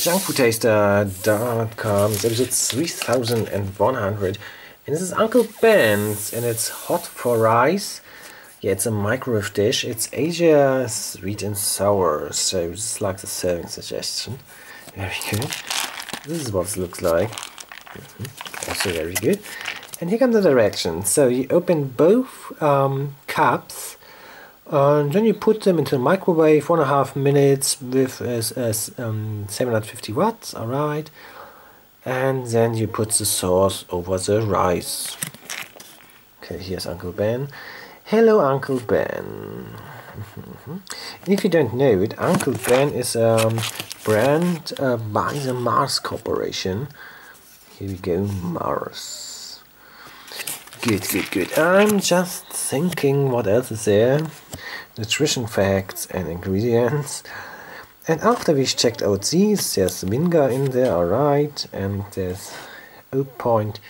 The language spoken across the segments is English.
Junkfoodtaster.com, it's episode 3100, and this is Uncle Ben's, and it's hot for rice. Yeah, it's a microwave dish. It's Asia sweet and sour, so just like the serving suggestion. Very good. This is what it looks like. Also very good. And here come the directions. So you open both cups, and then you put them into the microwave 1.5 minutes with 750 watts. All right, and then you put the sauce over the rice. Okay, here's Uncle Ben. Hello, Uncle Ben. And if you don't know it, Uncle Ben is a brand by the Mars Corporation. Here we go, Mars. Good, good, good. I'm just thinking what else is there. Nutrition facts and ingredients. And after we checked out these, there's vinegar in there, alright. And there's 0.8%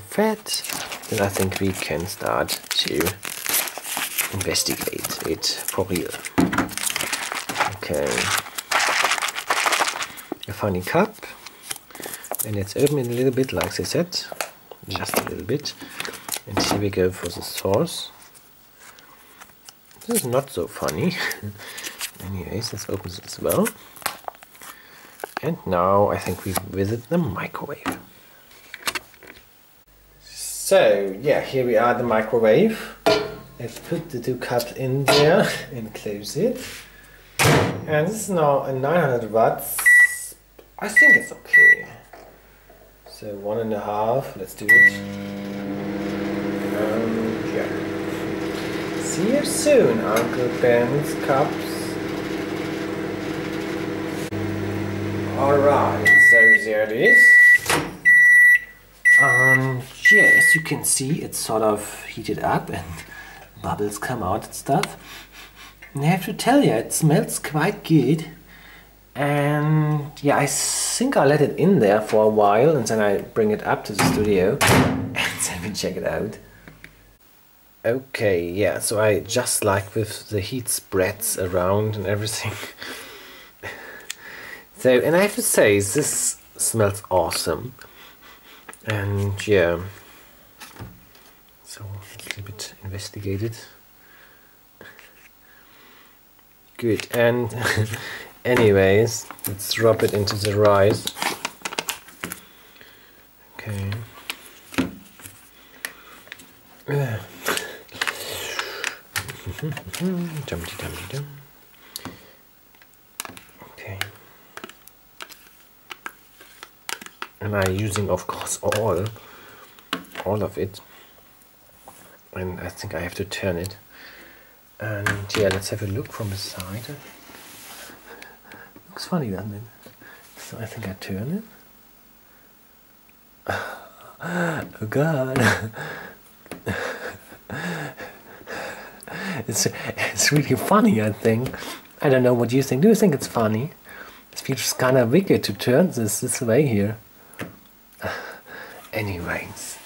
fat. Then I think we can start to investigate it for real. Okay. A funny cup. And let's open it a little bit, like I said, just a little bit. And here we go for the sauce. This is not so funny. Anyways, let's open this as well. And now I think we visit the microwave. So yeah, here we are, the microwave. Let's put the two cups in there and close it. And this is now a 900 watts. I think it's okay. So 1.5, let's do it. Yeah. See you soon, Uncle Ben's cups. Alright, so there it is. Yeah, as you can see, it's sort of heated up and bubbles come out and stuff. And I have to tell you, it smells quite good. And yeah, I think I'll let it in there for a while and then I bring it up to the studio and then we check it out. Okay, yeah, so I just like with the heat spreads around and everything. So, and I have to say, this smells awesome. And yeah, so a little bit investigated. Good, and anyways, let's drop it into the rice. Okay. Dum-de-dum-de-dum. Okay. And I'm using, of course, all of it. And I think I have to turn it. And yeah, let's have a look from the side. Looks funny, doesn't it? So I think I turn it. Oh God! It's really funny, I think. I don't know what you think. Do you think it's funny? It feels kind of wicked to turn this way here. Anyways,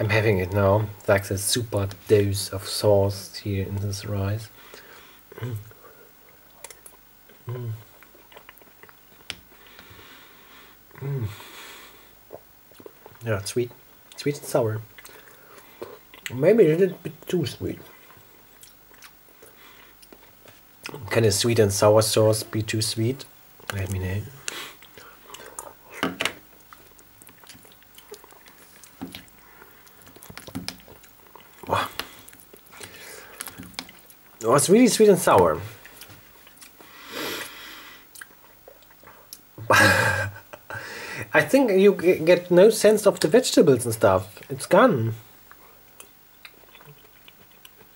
I'm having it now. It's like the super dose of sauce here in this rice. Mm. Mm. Mm. Yeah, sweet. Sweet and sour. Maybe a little bit too sweet. Can a sweet and sour sauce be too sweet? Let me know. Wow. Oh, it's really sweet and sour. I think you get no sense of the vegetables and stuff. It's gone.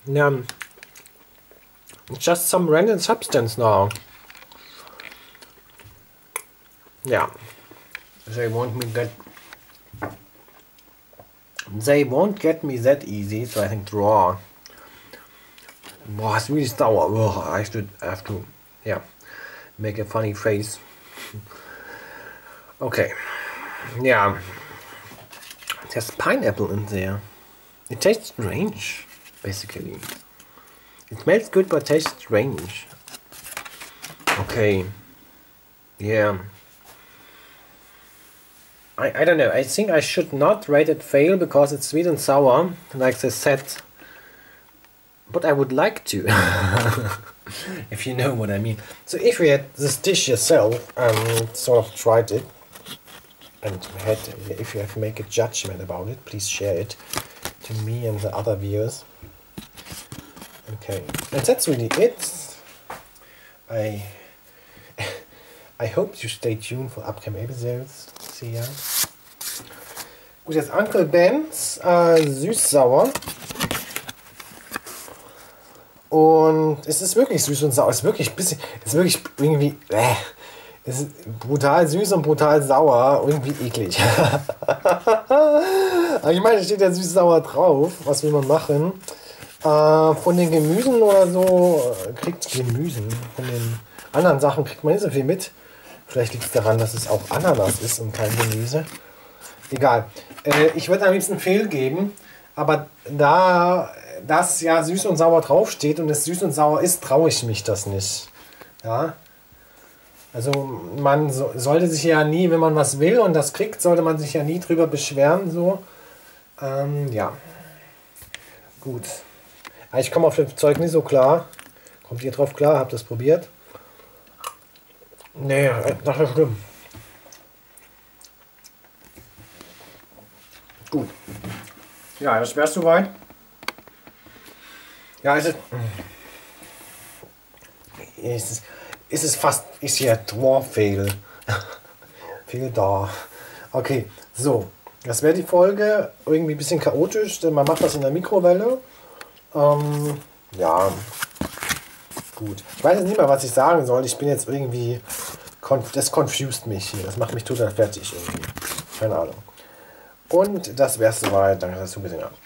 Yeah. It's just some random substance now. Yeah. They won't get me that easy, so I think raw. Wow, it's really sour. Whoa, I have to yeah, make a funny face. Okay, yeah, there's pineapple in there. It tastes strange, basically. It smells good, but tastes strange. Okay, Okay. Yeah. I don't know. I think I should not rate it fail because it's sweet and sour, like they said. But I would like to, if you know what I mean. So if you had this dish yourself and sort of tried it, and had, if you have to make a judgment about it, please share it to me and the other viewers. Okay, and that's really it. I hope you stay tuned for upcoming episodes. See ya. Gut, jetzt Uncle Ben's süß-sauer. Und es ist wirklich süß und sauer. Es ist wirklich ein bisschen, es ist wirklich irgendwie, es ist brutal süß und brutal sauer. Irgendwie eklig. Aber ich meine, da steht ja süß-sauer drauf. Was will man machen? Von den Gemüsen oder so, kriegt Gemüse. Von den anderen Sachen kriegt man nicht so viel mit. Vielleicht liegt es daran, dass es auch Ananas ist und kein Gemüse. Egal. Ich würde am liebsten Fehl geben, aber da das ja süß und sauer draufsteht und es süß und sauer ist, traue ich mich das nicht. Ja? Also man sollte sich ja nie, wenn man was will und das kriegt, sollte man sich ja nie drüber beschweren. So. Ja. Gut. Ich komme auf das Zeug nicht so klar. Kommt ihr drauf klar? Habt ihr das probiert? Nee, das ist schlimm. Gut. Ja, das wär's soweit. Ja, es ist fast, ist hier Dwarf-Fehl. Fehl da. Okay, so. Das wäre die Folge. Irgendwie ein bisschen chaotisch, denn man macht das in der Mikrowelle. Ja. Gut. Ich weiß jetzt nicht mehr, was ich sagen soll. Ich bin jetzt irgendwie... Das confused mich hier. Das macht mich total fertig irgendwie. Keine Ahnung. Und das wär's soweit. Danke, dass du gesehen habt.